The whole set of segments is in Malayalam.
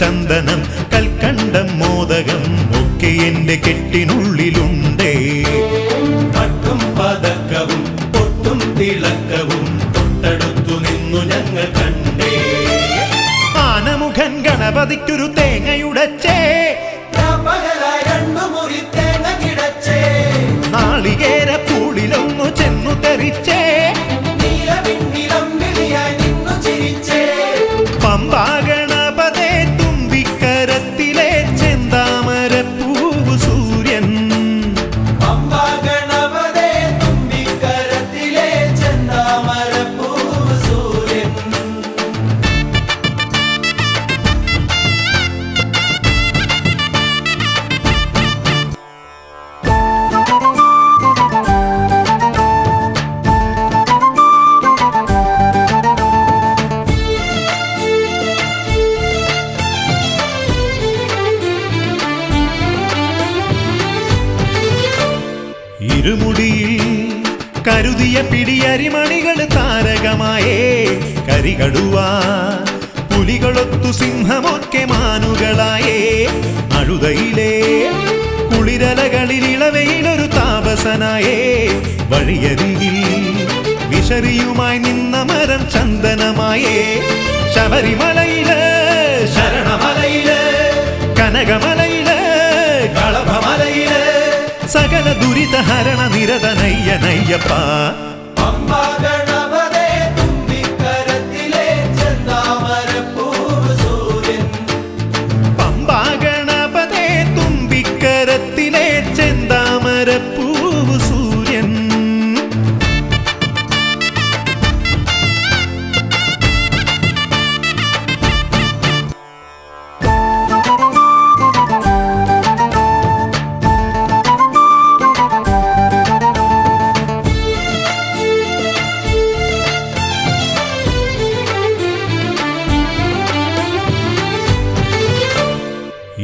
ചന്ദനം കൽക്കണ്ടം മോദകം ഒക്കെ എന്റെ കെട്ടിനുള്ളിലുണ്ടേ. പട്ടും പതക്കവും പൊട്ടും തിളക്കവും തൊട്ടടുത്തു നിന്നു ഞങ്ങൾ കണ്ടേ. ആനമുഖൻ ഗണപതിക്കൊരു തേങ്ങയുടച്ചേ, നാളികേര പൂളിലൊന്നു ചെന്നു തെറിച്ചേ, പമ്പാഗണപതേ തുമ്പിക്കരത്തിലെ ചെന്താമരപ്പൂവ് സൂര്യൻ. കരുതിയ പിടിയരിമണികൾ താരകമായേ, കരികടുവ പുലികളൊത്തു സിംഹമൊക്കെ മാനുകളായേ. അഴുതയിലെ കുളിരലകളിൽ ഇളവയിലൊരു താപസനായേ, വഴിയരികിൽ വിശറിയുമായി നിന്ന മരം ചന്ദനമായേ. ശബരിമലയില് ശരണമലയില് കനകമലയില് കളഭമലയില് സകല ദുരിതഹരണ നിരതനയ്യനയ്യപ്പ. പമ്പാഗണപതേ തുമ്പിക്കരത്തിലെ ചെന്താമരപ്പൂവ് സൂര്യൻ. പമ്പാഗണപതേ തുമ്പിക്കരത്തിലെ ചെന്താമരപ്പൂവ് സൂര്യൻ.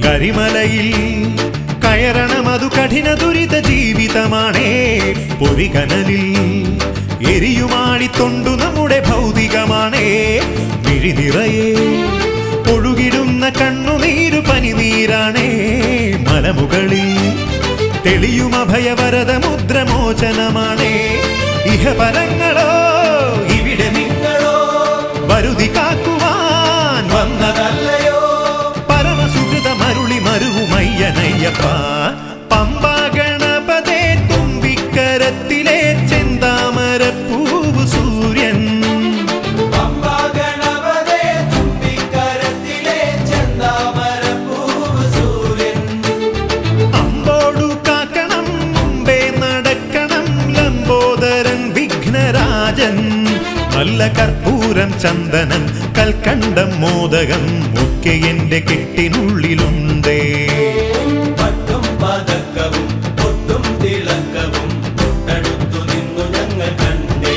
കരിമലയിൽ കയറണം അതു കഠിന ദുരിത ജീവിതമാണേ. പൊരികനലിൽ എരിയുമാടിത്തൊണ്ടു നമ്മുടെ ഭൗതികമാണേ. മിഴിനിറയെ ഒഴുകിടുന്ന കണ്ണുനീരു പനിനീരാണേ. മലമുകളിൽ തെളിയും അഭയവരദമുദ്രമോചനമാണേ. ഇഹപരങ്ങളോ ഇവിടെ നിങ്ങളോ വരുതി കാക്കുവാൻ വന്നതല്ലേ മരുവുമയ്യനയ്യപ്പ. പമ്പാഗണപതേ തുമ്പിക്കരത്തിലെ ചെന്താമരപ്പൂവ് സൂര്യൻ. പമ്പാഗണപതേ തുമ്പിക്കരത്തിലെ ചെന്താമരപ്പൂവ് സൂര്യൻ. അമ്പോടു കാക്കണം മുമ്പേ നടക്കണം ലംബോദരൻ വിഘ്നരാജൻ. നല്ല കർപ്പൂരം ചന്ദനം കൽക്കണ്ടം മോദകം ഒക്കെ എന്റെ കെട്ടിനുള്ളിലുണ്ടേ. പട്ടും പതക്കവും പൊട്ടും തിളക്കവും തൊട്ടടുത്തു നിന്നു ഞങ്ങൾ കണ്ടേ.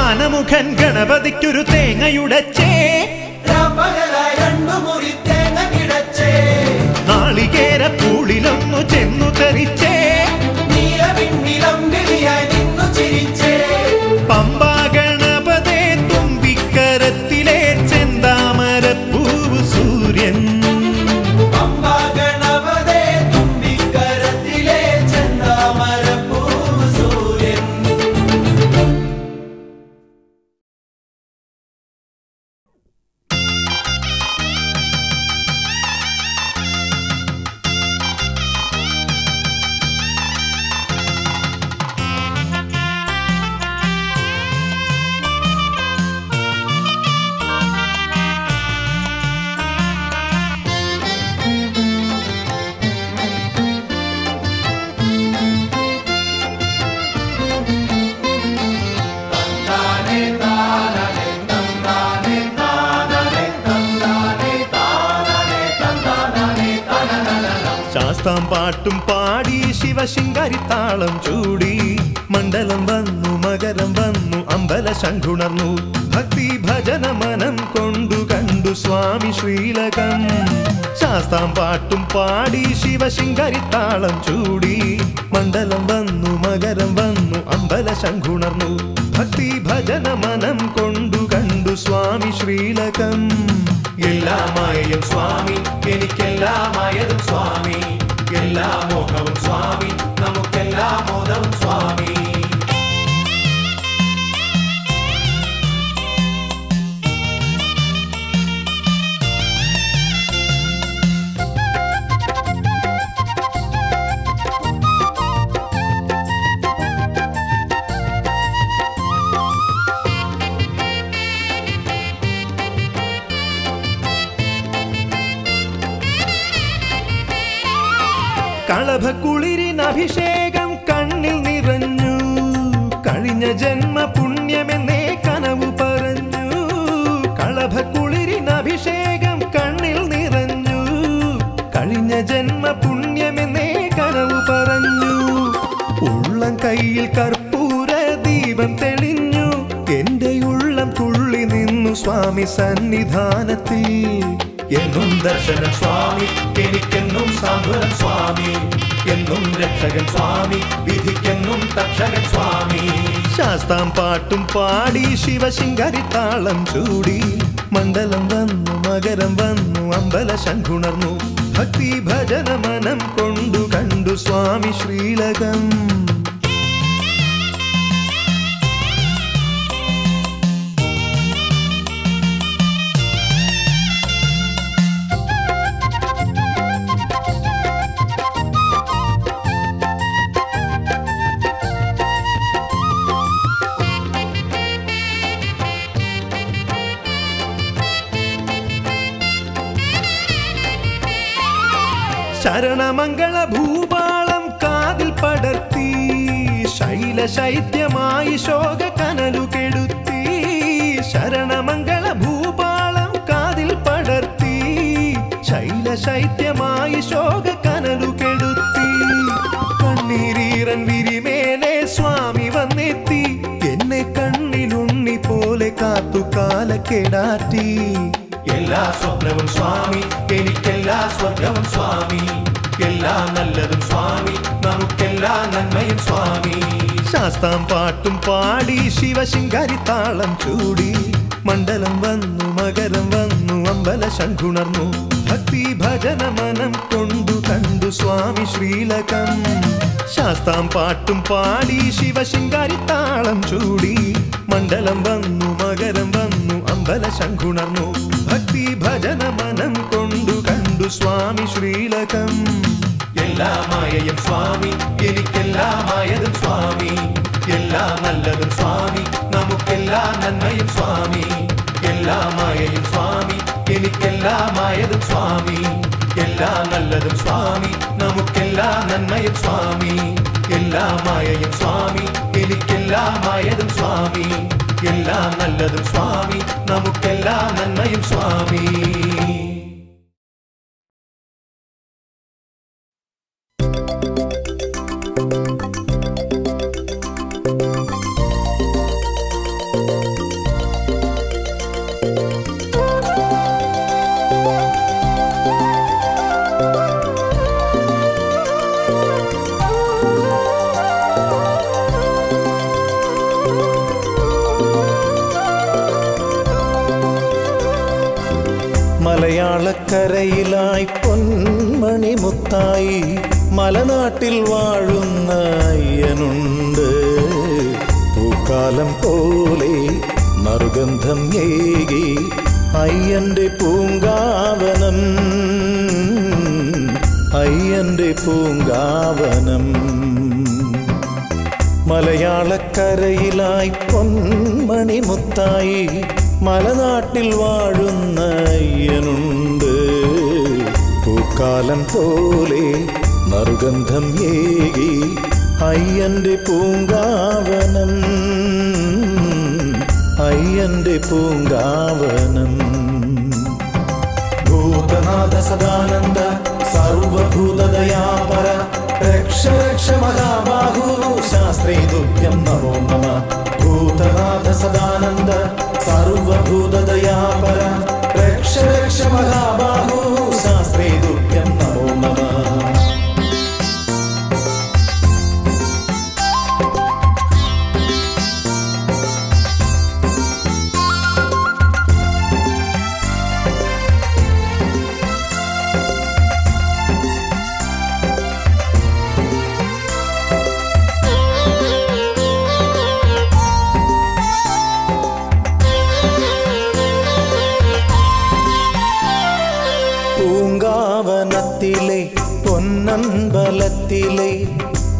ആനമുഖൻ ഗണപതിക്കൊരു തേങ്ങയുടച്ചേ, നാളികേര പൂളിലൊന്നു ചെന്നു തെറിച്ചേ, പമ്പാഗണപതേ തുമ്പിക്കരത്തിലെ ചെന്താമരപ്പൂവ് സൂര്യൻ. പമ്പാഗണപതേ തുമ്പിക്കരത്തിലെ ചെന്താമരപ്പൂവ് സൂര്യൻ. പാട്ടും പാടി ശിവശിങ്കാരി താളം ചൂടി മണ്ഡലം വന്നു മകരം വന്നു അമ്പല ശംഖുണർന്നു. ഭക്തി ഭജന മനം കൊണ്ടു കണ്ടു സ്വാമി ശ്രീലകം. ശാസ്താം പാട്ടും പാടി ശിവശിങ്കാരി താളം ചൂടി മണ്ഡലം വന്നു മകരം വന്നു അമ്പല ശംഖുണർന്നു. ഭക്തി ഭജന മനം കൊണ്ടു കണ്ടു സ്വാമി ശ്രീലകം. എല്ലാമായും സ്വാമി, എനിക്കെല്ലാമായതും സ്വാമി, എല്ലാ മോഹവും സ്വാമി, നമുക്കെല്ലാ മോദവും സ്വാമി. കളഭക്കുളിരിൻ അഭിഷേകം കണ്ണിൽ നിറഞ്ഞു, കഴിഞ്ഞ ജന്മ പുണ്യമെന്നേ കനവു പറഞ്ഞു. കളഭക്കുളിരിൻ അഭിഷേകം കണ്ണിൽ നിറഞ്ഞു, കഴിഞ്ഞ ജന്മ പുണ്യമെന്നേ കനവു പറഞ്ഞു. ഉള്ളം കയ്യിൽ കർപ്പൂര ദീപം തെളിഞ്ഞു, എൻ്റെ ഉള്ളം തുള്ളി നിന്നു സ്വാമി സന്നിധാനത്തിൽ. എന്നും ദർശനം സ്വാമി, എനിക്കെന്നും സാന്ത്വനം സ്വാമി, എന്നും രക്ഷകൻ സ്വാമി, വിധിക്കെന്നും തക്ഷകൻ സ്വാമി. ശാസ്താം പാട്ടും പാടി ശിവശിങ്കരി താളം ചൂടി, മണ്ഡലം വന്നു മകരം വന്നു അമ്പല ശംഖുണർന്നു, ഭക്തി ഭജന മനം കൊണ്ടു കണ്ടു സ്വാമി ശ്രീലകം. ശരണമംഗള ഭൂപാളം കാതിൽ പടർത്തി, ശൈലശൈത്യമായി ശോക കനലു കെടുത്തി. ശരണമംഗള ഭൂപാളം കാതിൽ പടർത്തി, ശൈലശൈത്യമായി ശോക കനലു കെടുത്തി. കണ്ണീരീരൻ വിരിമേലെ സ്വാമി വന്നെത്തി, എന്നെ കണ്ണിലുണ്ണി പോലെ കാത്തു കാലക്കെടാറ്റി. എല്ലാ സ്വപ്നവും സ്വാമി, എനിക്കെല്ലാ സ്വർഗവും സ്വാമി, എല്ലാ നല്ലതും സ്വാമി, നമുക്കെല്ലാ നന്മയും സ്വാമി. ശാസ്താം പാട്ടും പാടി ശിവശിങ്കരി താളം ചൂടി, മണ്ഡലം വന്നു മകരം വന്നു അമ്പല ശംഖുണർന്നു, ഭക്തി ഭജന മനം കൊണ്ടു കണ്ടു സ്വാമി ശ്രീലകം. ശാസ്താം പാട്ടും പാടി ശിവശിങ്കരി താളം ചൂടി, മണ്ഡലം വന്നു മകരം വന്നു അമ്പല ശംഖുണർന്നു, ഭക്തി ഭജന മനം കൊണ്ടു കണ്ടു സ്വാമി ശ്രീലകം. എല്ലാ മായയും സ്വാമി, എനിക്കെല്ലാ മായതും സ്വാമി, എല്ലാ നല്ലതും സ്വാമി, നമുക്കെല്ലാ നന്മയും സ്വാമി. എല്ലാ മായയും സ്വാമി, എനിക്കെല്ലാ മായതും സ്വാമി, എല്ലാ നല്ലതും സ്വാമി, നമുക്കെല്ലാ നന്മയും സ്വാമി. എല്ലാ മായയും സ്വാമി, എനിക്കെല്ലാ മായതും സ്വാമി, എല്ലാ നല്ലതും സ്വാമി, നമുക്കെല്ലാ നന്മയും സ്വാമി. മലയാളക്കരയിലായി പൊന്മണി മുത്തായി മലനാട്ടിൽ വാഴുന്ന അയ്യനുണ്ട്. പൂക്കാലം പോലെ മറുഗന്ധം ഏകി അയ്യന്റെ പൂങ്കാവനം, അയ്യന്റെ പൂങ്കാവനം. മലയാളക്കരയിലായി പൊന്മണി മുത്തായി മലനാട്ടിൽ വാഴുന്ന അയ്യനുണ്ട്. പൂക്കാലം പോലെ മറുഗന്ധം ഏകി അയ്യന്റെ പൂങ്കാവനം, അയ്യന്റെ പൂങ്കാവനം. ഭൂതനാഥ സദാനന്ദ സർവഭൂതദയാപര രക്ഷ രക്ഷ മഹാബാഹു ശാസ്ത്രീ തുഭ്യം നമോ നമ. ഭൂതനാഥ സദാനന്ദ സർവഭൂതദയാപര രക്ഷ രക്ഷ മഹാബാഹു ശാസ്ത്രീ തുഭ്യം നമോ നമ. நண்பலத்திலே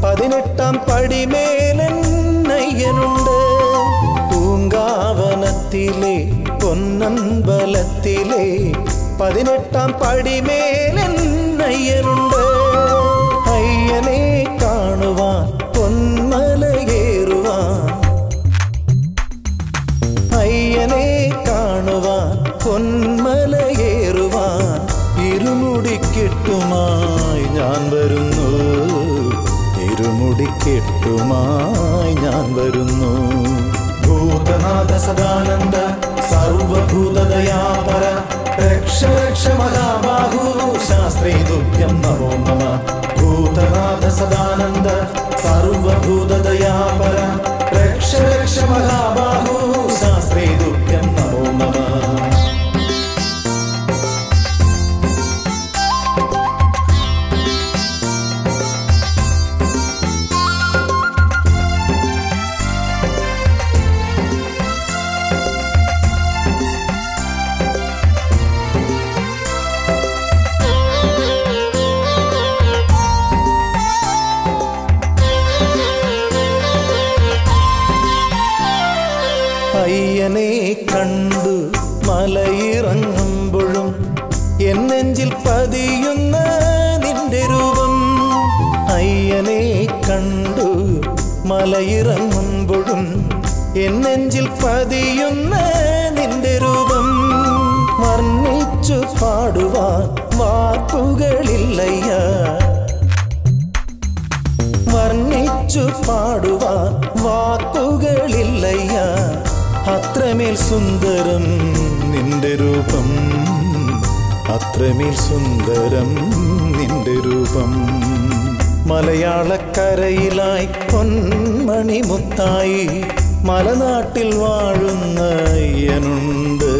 18 படி மேல் என்னையனுண்டு. பூங்காவனத்திலே பொன்னம்பலத்திலே 18 படி மேல் என்னையனுண்டு. ஐயனே காணுவான் பொன்மலையேறுவான், ஐயனே காணுவான் பொன்மலையேறுவான். இருமுடிக்கெட்டுமாய் ഞാൻ വരുന്നു, ഇരുമുടിക്കെട്ടുമായി ഞാൻ വരുന്നു. ഭൂതനാഥ സദാനന്ദ സർവഭൂതദയാപര രക്ഷ രക്ഷ മഹാബാഹു ശാസ്ത്രേ തുഭ്യം നമോ നമ. ഭൂതനാഥ സദാനന്ദ സർവഭൂതദയാപര രക്ഷ രക്ഷ മഹാബാഹു ശാസ്ത്രേ തുഭ്യം നമോ നമ. ஐயனே கண்டு மலையிறங்குമ്പോழும் என் நெஞ்சில் பதியுന്ന നിന്റെ രൂപം. ஐயனே கண்டு മലയിറങ്ങുമ്പോഴും എൻ നെഞ്ചിൽ പതിയുന്ന നിന്റെ രൂപം. വർണ്ണിച്ചു പാടുവാൻ വാക്കുകളില്ലയ്യ, വർണ്ണിച്ചു പാടുവാൻ വാക്കുകളില്ലയ്യ. അത്രമേൽ സുന്ദരം നിന്റെ രൂപം, അത്രമേൽ സുന്ദരം നിന്റെ രൂപം. മലയാളക്കരയിലായി പൊന്മണി മുത്തായി മലനാട്ടിൽ വാഴുന്ന അയ്യനുണ്ട്.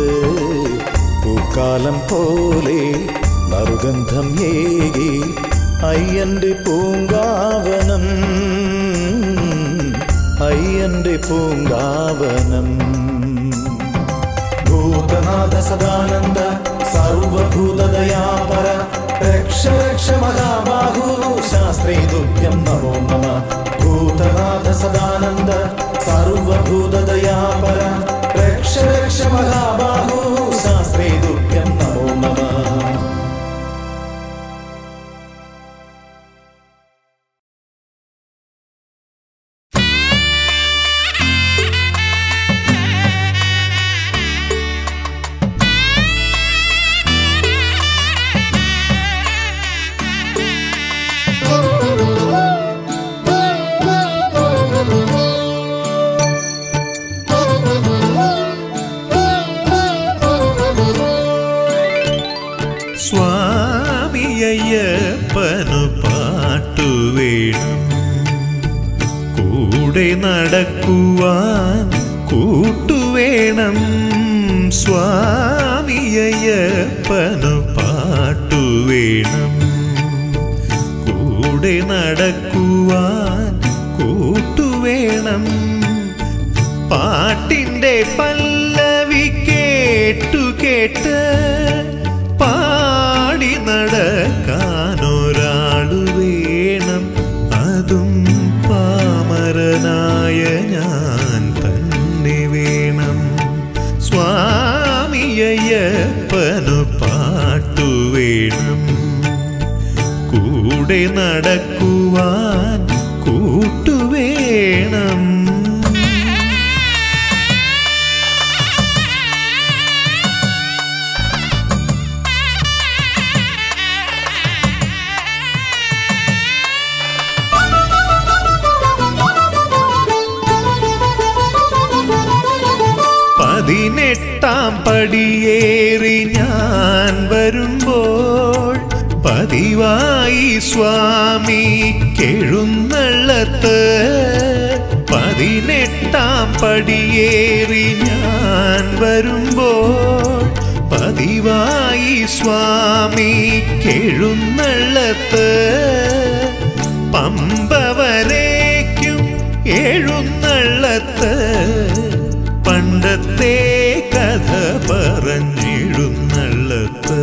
പൂക്കാലം പോലെ നറുഗന്ധം ഏകി അയ്യൻ്റെ പൂങ്കാവനം, അയ്യന്റെ പൂങ്കാവനം. ഭൂതനാഥ സദാനന്ദ സർവഭൂതദയാപര രക്ഷ രക്ഷ മഹാബാഹു ശാസ്ത്രേ തുഭ്യം നമോ നമ. ഭൂതനാഥ സദാനന്ദ സർവഭൂതദയാപര രക്ഷ രക്ഷ മഹാബാഹു ശാസ്ത്രേ തുഭ്യം നമോ നമ. നടക്കുവാൻ കൂട്ടുവേണം, സ്വാമിയയ്യപ്പനു പാട്ടുവേണം. കൂടെ നടക്കുവാൻ കൂട്ടുവേണം, പാട്ടിൻ്റെ പല്ലവി കേട്ടു കേട്ട് പാടി നടക്കാനൊരാളു വേണം. അതും പാമരനായ ഞാൻ തന്നെ വേണം. സ്വാമിയയ്യപ്പനു പാട്ടുവേണം, കൂടെ നടക്കുവാൻ കൂട്ടുവേണം. പതിനെട്ടാം പടിയേറി ഞാൻ വരുമ്പോൾ പതിവായി സ്വാമി കെഴുന്നള്ളത്ത്. പതിനെട്ടാം പടിയേറി ഞാൻ വരുമ്പോൾ പതിവായി സ്വാമി കെഴുന്നള്ളത്ത്. പമ്പവരേക്കും എഴുന്നള്ളത്ത് പണ്ടത്തെ കഥ പറഞ്ഞിടുന്നള്ളത്ത്.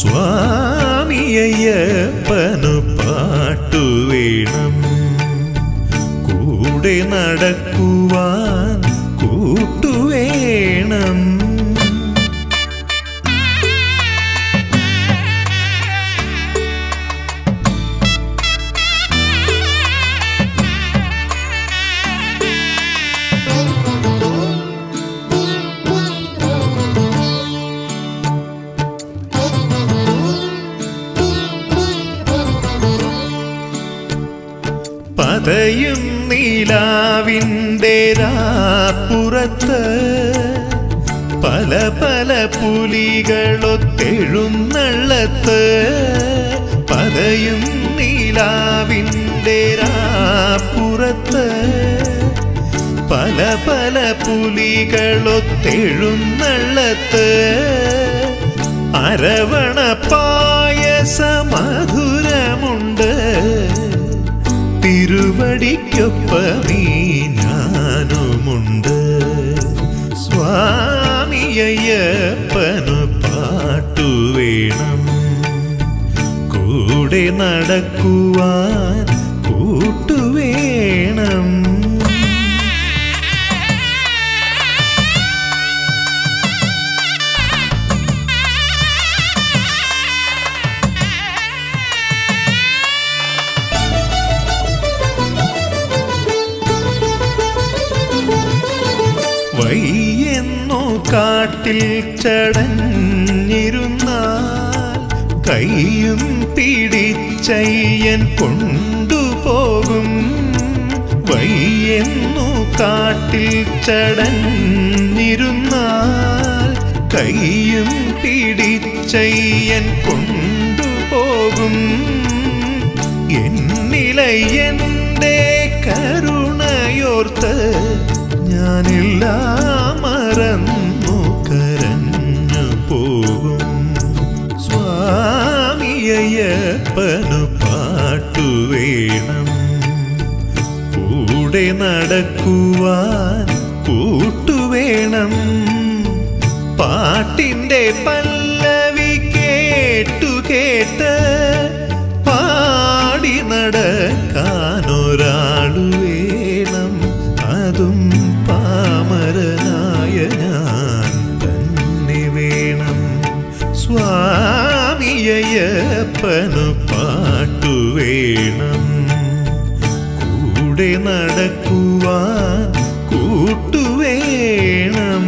സ്വാമിയയ്യപ്പന പാട്ടുവേണം കൂടെ നടക്കുവാൻ കൂട്ടുവേണം. പതയും നീലാവിൻ്റെ രാപ്പുറത്ത് പല പല പുലികളൊത്തെഴുന്നള്ളത്ത്. പതയും നീലാവിൻ്റെ രാപ്പുറത്ത് പല പല പുലികളൊത്തെഴുന്നള്ളത്ത്. അരവണ പായസ മധുരമുണ്ട് തിരുവടിക്കൊപ്പമീ ഞാനുമുണ്ട്. സ്വാമി അയ്യപ്പനു പാട്ടുവേണം കൂടെ നടക്കുവാൻ കൂട്ടുവേണം. വയ്യെന്നു കാട്ടിൽ ചടഞ്ഞിരുന്നാൽ കൈയും പിടിച്ചയ്യൻ കൊണ്ടുപോകും. വയ്യെന്നു കാട്ടിൽ ചടഞ്ഞിരുന്നാൽ കൈയും പിടിച്ചയ്യൻ കൊണ്ടുപോകും. എന്നിലയൻ്റെ കരുണയോർത്ത് ഞാനെല്ലാം മറന്നു കരഞ്ഞു പോകും. സ്വാമി അയ്യപ്പനു പാട്ടുവേണം കൂടെ നടക്കുവാൻ കൂട്ടുവേണം. പാട്ടിൻ്റെ പല്ലവി കേട്ടു കേട്ട് പാടി നടക്കാനൊരാളു വേണം. അതും പാമരനായ ഞാൻ തന്നെ വേണം. സ്വാമി അയ്യപ്പനു പാട്ടുവേണം കൂടെ നടക്കുവാൻ കൂട്ടുവേണം.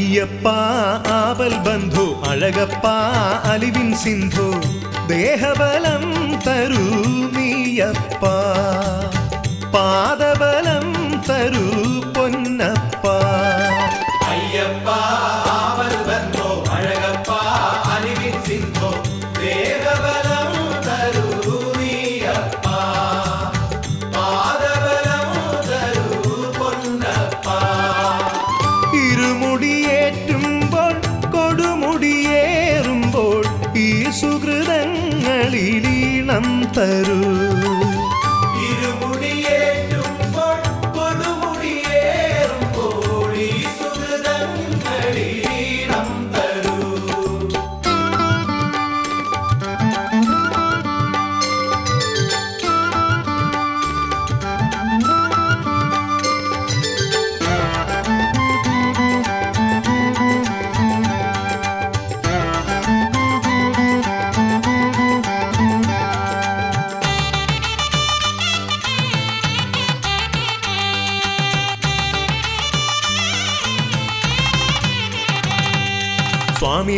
ஐயப்பா ஆபல் பந்து அழகப்பா அலிவின் சிந்து தேகபலம் தருமியப்பா பாதபலம் தரு பொன்னப்பா. ஐயப்பா ஆபல் பந்து அழகப்பா அலிவின் சிந்து தேகபலம் தருமியப்பா பாதபலம் தரு பொன்னப்பா. ഇരുമുടിയേറ്റുമ്പോൾ കൊടുമുടിയേറുമ്പോൾ ഈ സുഹൃതങ്ങളിലീണം തരൂ. ഇരുമുടിയേറ്റുമ്പോൾ കൊടുമുടിയേറുമ്പോൾ ഈ സുഹൃതങ്ങളിലീണം തരൂ.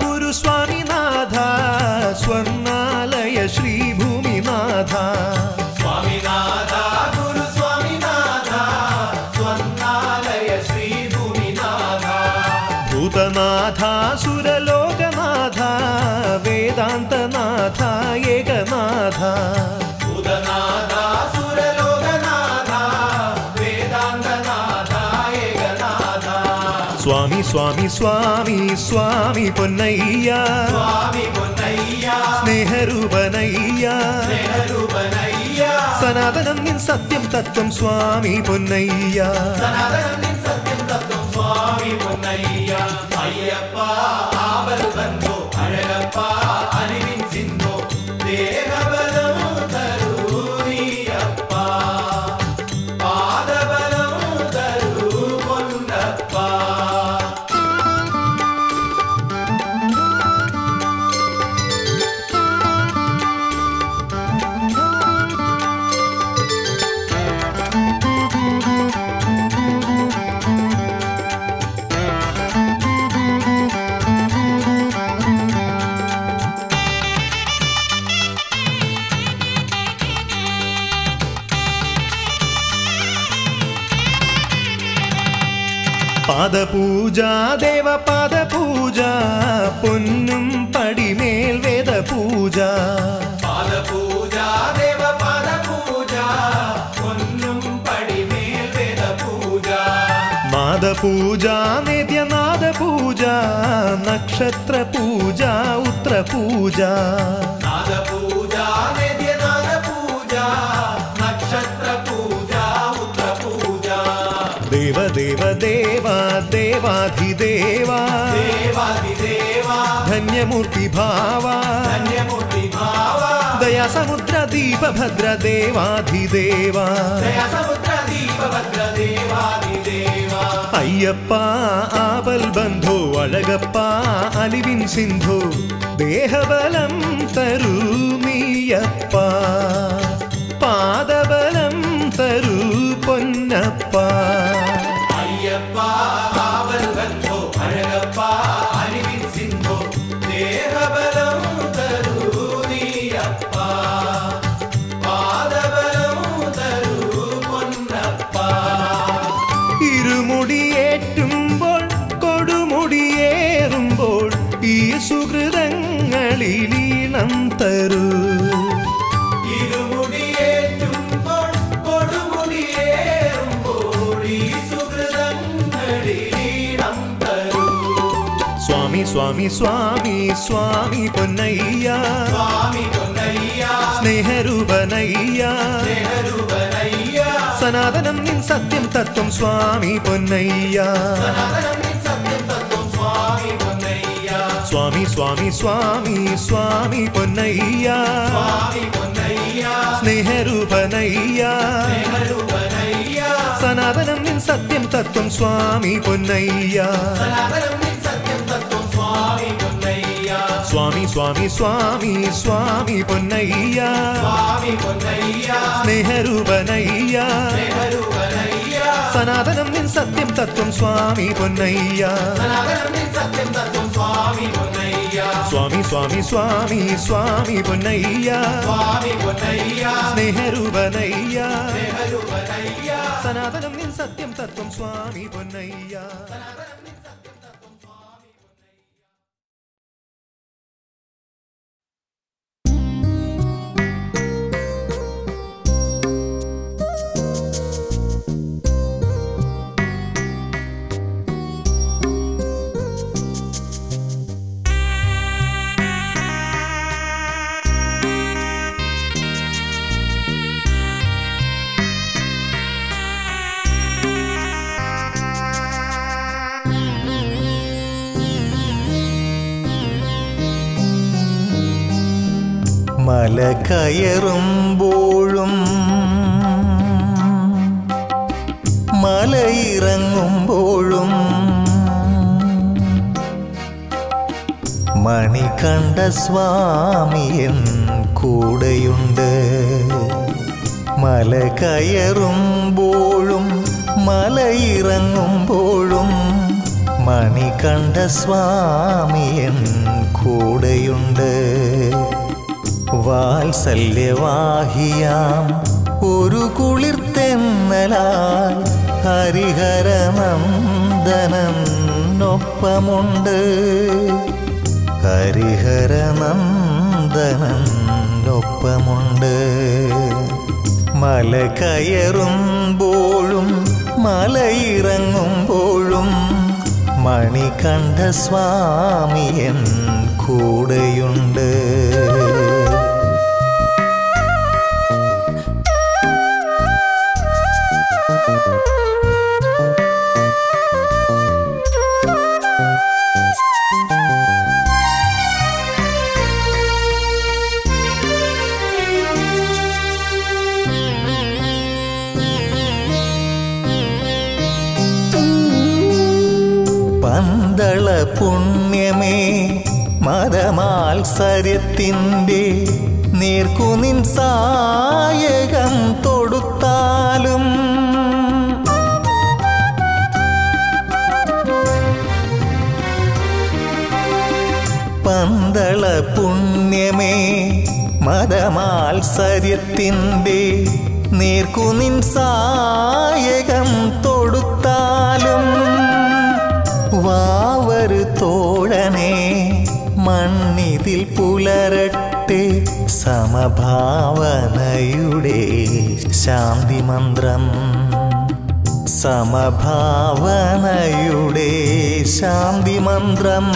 ഗുരു സ്വാമിനാഥ സ്വർണാലയ ശ്രീഭൂമിനാഥ. സ്വാമിനാഥ ഗുരു സ്വാമിനാഥ സ്വർണാലയ ശ്രീഭൂമിനാഥ. ഭൂതനാഥ സുരലോകനാഥ വേദാന്തനാഥ ഏകനാഥ. சுவாமி சுவாமி பொன்னையா ஸ்நேகரூபனையா சனாதனம் நின் சத்தியம் தத்துவம் சுவாமி பொன்னையா ஐயப்பா ஆவல் வந்தோ அழகப்பா அறிவின் சிந்தோ தேகபலம் தருணி அப்பா பாதபலம் தரு பொன்னப்பா பாதபூஜா தேவ பாதபூஜா பொன்னும் படிமேல் வேத பூஜா பாதபூஜா தேவ பாதபூஜா பொன்னும் படிமேல் வேத பூஜா மாத பூஜா நேத்யநாத பூஜா நட்சத்திர பூஜா உத்திர பூஜா தேவ தேவ தேவா தேவாதி தேவா தன்யமூர்த்தி பாவா தயா சமுத்ர தீப பத்ர தேவாதி தேவா ஐயப்பா ஆவல் பந்தோ அழகப்பா அழிவின் சிந்தோ தேகபலம் தருமியப்பா பாதபலம் தரு பொன்னப்பா ஐயப்பா ஆவல் வந்தோ அழகப்பா அறிவின் சிந்தோ தேகபலம் தருணியப்பா பாதபலம் தரு பொன்னப்பா இருமுடி ஏற்றும்போல் கொடுமுடி ஏறும்போல் ஈசுகிருதங்களில் ஈனம் தரு சுவாமி சுவாமி சுவாமி பொன்னையா ஸ்நேகரூபனையா சனாதனம் நின் சத்தியம் தத்துவம் சுவாமி பொன்னையா சுவாமி சுவாமி சுவாமி சுவாமி பொன்னையா ஸ்நேகரூபனையா சனாதனம் நின் சத்தியம் தத்துவம் சுவாமி பொன்னையா சுவாமி சுவாமி சுவாமி சுவாமி பொன்னையா ஸ்நேகரூபனையா சனாதனம் நின் சத்தியம் தத்துவம் சுவாமி பொன்னையா சுவாமி சுவாமி சுவாமி சுவாமி பொன்னையா ஸ்நேகரூபனையா சனாதனம் நின் சத்தியம் தத்துவம் சுவாமி பொன்னையா. மலகயரும்போழும் மலையிறங்கும்போழும் மணிகண்ட சுவாமியின் கூடையுண்டு. மலகயரும்போழும் மலையிறங்கும்போழும் மணிகண்ட சுவாமியின் கூடையுண்டு. വാത്സല്യവാഹിയാം ഒരു കുളിർത്തെന്നലാൽ ഹരിഹരനന്ദനൊപ്പമുണ്ട്. ഹരിഹരനന്ദനൊപ്പമുണ്ട്. മലകയറുമ്പോഴും മലയിറങ്ങുമ്പോഴും மணிகண்ட சுவாமி என் கூடையுண்டு. பந்தள புண்ணியமே மதமால் சரித்தின்றி நீர்க்குனின் சாயகம் தொடுத்தாலும் பந்தள புண்ணியமே மதமால் சரித்தின்றி நீர்க்குனின் சாயகம் தொடுத்தாலும் வாவரு தோழனே மண்ணிதில் புலரட்டு சமபாவனையுடே சாந்தி மந்திரம் சமபாவனையுடே சாந்தி மந்திரம்.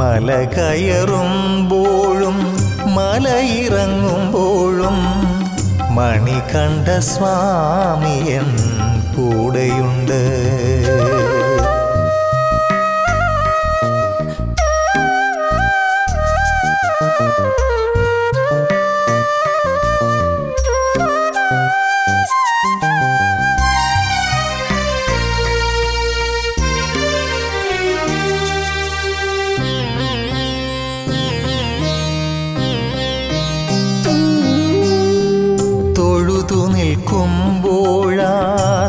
மலகயரும்போழும் மலையிறங்கும்போழும் மணிகண்ட சுவாமி என் கூடையுண்டு.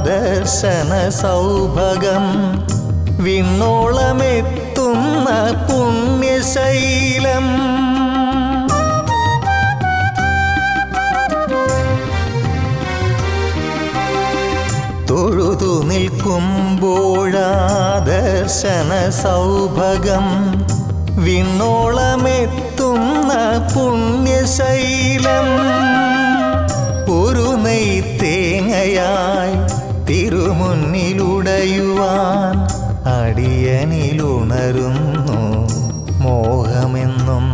தர்சன சௌபகம் விண்ணோளமெத்தும் புண்ணியசைலம் தொழுது நிற்கும்போழா தர்சன சௌபகம் விண்ணோளமெத்தும் புண்ணியசைலம். பொறுமை தேங்கையாய் திருமுன்னிலுடையுவான் அடியனிலுணருന്നു മോഹമെന്നും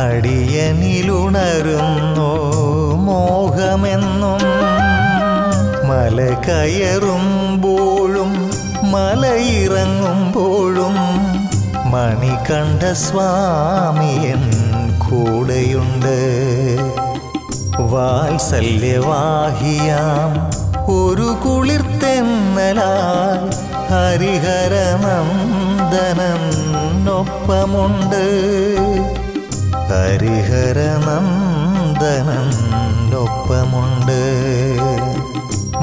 അടിയനിലുണരുന്നു മോഹമെന്നും. മലകയറുമ്പോഴും മലയിറങ്ങുമ്പോഴും മണികണ്ഠ സ്വാമി എൻ കൂടെയുണ്ട്. വാത്സല്യവാഹിയാം ഒരു കുളിർത്തെന്നലാൽ ഹരിഹരനന്ദനൊപ്പമുണ്ട് ഹരിഹരനന്ദനൊപ്പമുണ്ട്.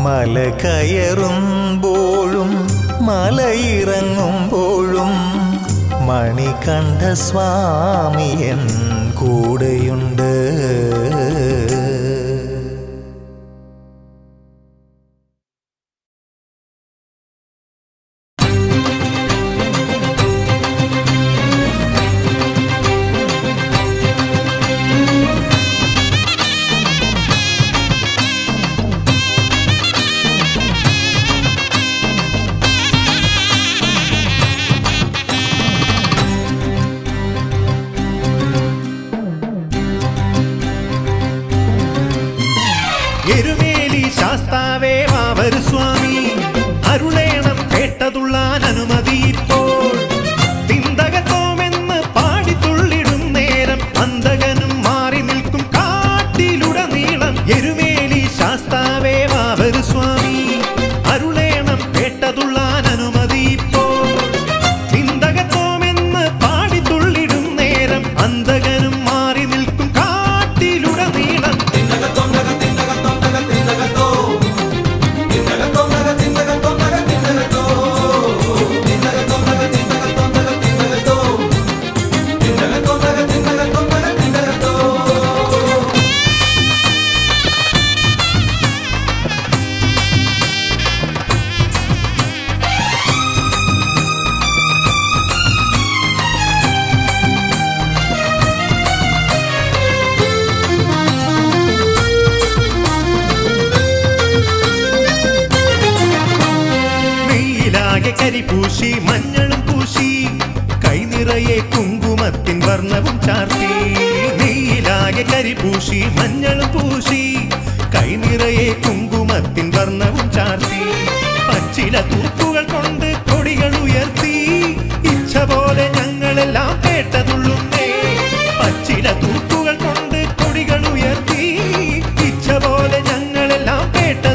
മലകയറുമ്പോഴും മലയിറങ്ങുമ്പോഴും മണികണ്ഠ സ്വാമി എൻ കൂടെയുണ്ട്. ശർക്കരി പൂശി മഞ്ഞളും പൂശി കൈ നിറയെ കുങ്കുമത്തിൻ വർണ്ണവും ചാർത്തി. നെയ്യിലായ കരി പൂശി മഞ്ഞളും പൂശി കൈ നിറയെ കുങ്കുമത്തിൻ വർണ്ണവും ചാർത്തി. പച്ചില തൂപ്പുകൾ കൊണ്ട് കൊടികൾ ഉയർത്തി ഇച്ഛ പോലെ ഞങ്ങളെല്ലാം കേട്ടതുള്ളുന്നേ. പച്ചില തൂപ്പുകൾ കൊണ്ട് കൊടികൾ ഉയർത്തി ഇച്ഛ പോലെ ഞങ്ങളെല്ലാം കേട്ടതുള്ളുന്നേ.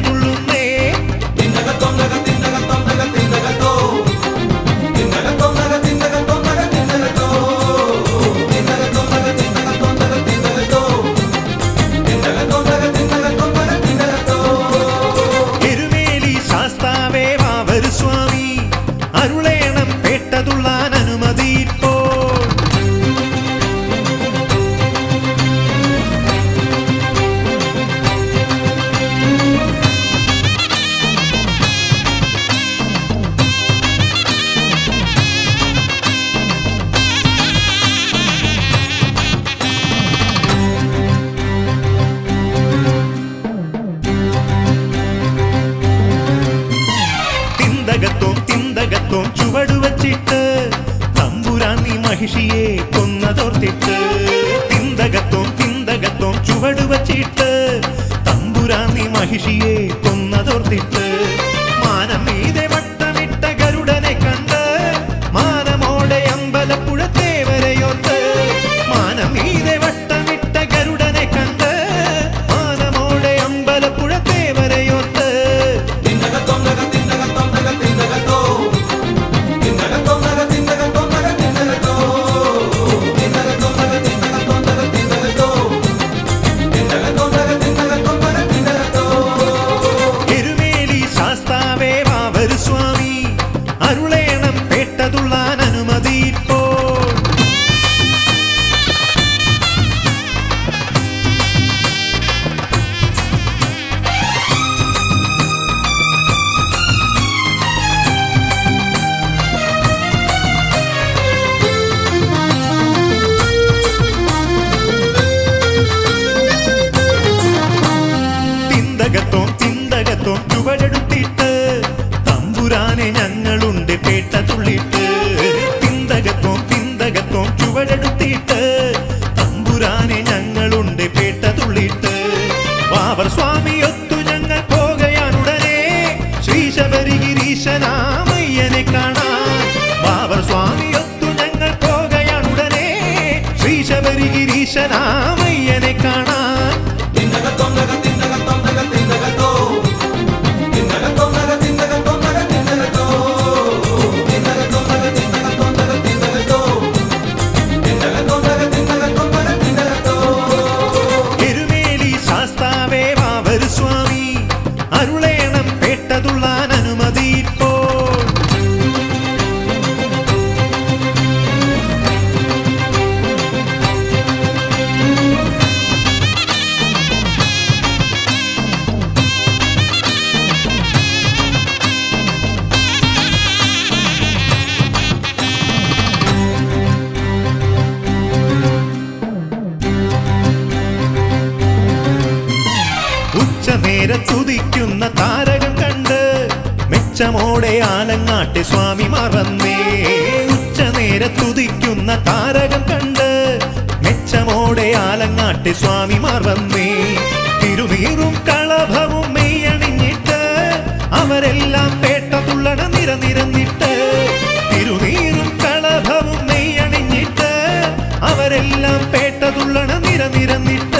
അവരെല്ലാം പേട്ടതുള്ളണ നിരനിരന്നിട്ട്